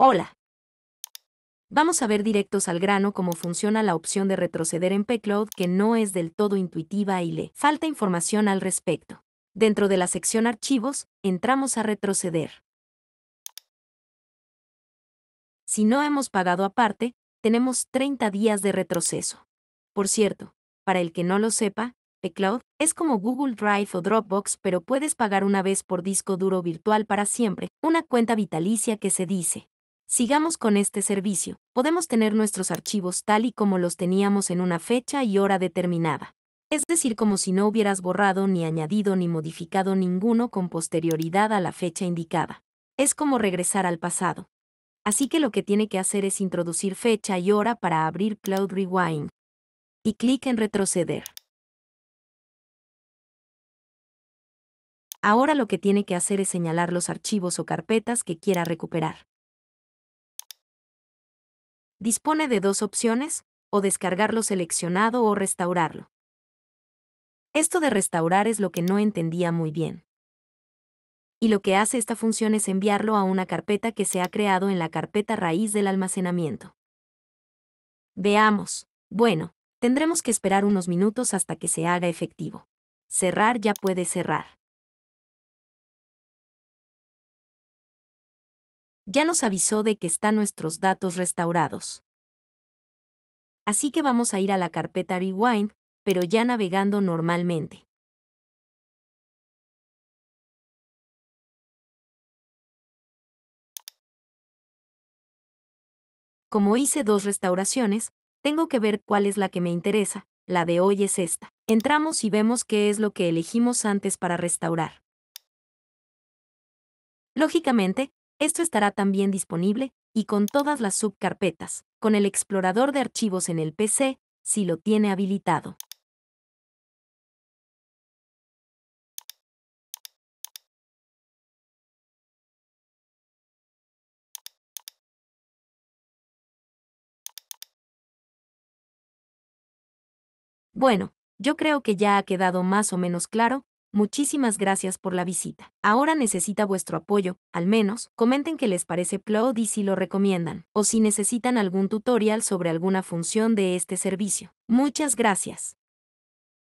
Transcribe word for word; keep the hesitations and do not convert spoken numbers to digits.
Hola. Vamos a ver directos al grano cómo funciona la opción de retroceder en pCloud, que no es del todo intuitiva y le falta información al respecto. Dentro de la sección Archivos, entramos a Retroceder. Si no hemos pagado aparte, tenemos treinta días de retroceso. Por cierto, para el que no lo sepa, pCloud es como Google Drive o Dropbox, pero puedes pagar una vez por disco duro virtual para siempre, una cuenta vitalicia que se dice. Sigamos con este servicio, podemos tener nuestros archivos tal y como los teníamos en una fecha y hora determinada. Es decir, como si no hubieras borrado, ni añadido, ni modificado ninguno con posterioridad a la fecha indicada. Es como regresar al pasado. Así que lo que tiene que hacer es introducir fecha y hora para abrir Cloud Rewind. Y clic en Retroceder. Ahora lo que tiene que hacer es señalar los archivos o carpetas que quiera recuperar. Dispone de dos opciones, o descargarlo seleccionado o restaurarlo. Esto de restaurar es lo que no entendía muy bien. Y lo que hace esta función es enviarlo a una carpeta que se ha creado en la carpeta raíz del almacenamiento. Veamos. Bueno, tendremos que esperar unos minutos hasta que se haga efectivo. Cerrar ya puede cerrar. Ya nos avisó de que están nuestros datos restaurados. Así que vamos a ir a la carpeta Rewind, pero ya navegando normalmente. Como hice dos restauraciones, tengo que ver cuál es la que me interesa, la de hoy es esta. Entramos y vemos qué es lo que elegimos antes para restaurar. Lógicamente, esto estará también disponible, y con todas las subcarpetas, con el explorador de archivos en el P C, si lo tiene habilitado. Bueno, yo creo que ya ha quedado más o menos claro. Muchísimas gracias por la visita. Ahora necesita vuestro apoyo, al menos, comenten qué les parece pCloud y si lo recomiendan, o si necesitan algún tutorial sobre alguna función de este servicio. Muchas gracias.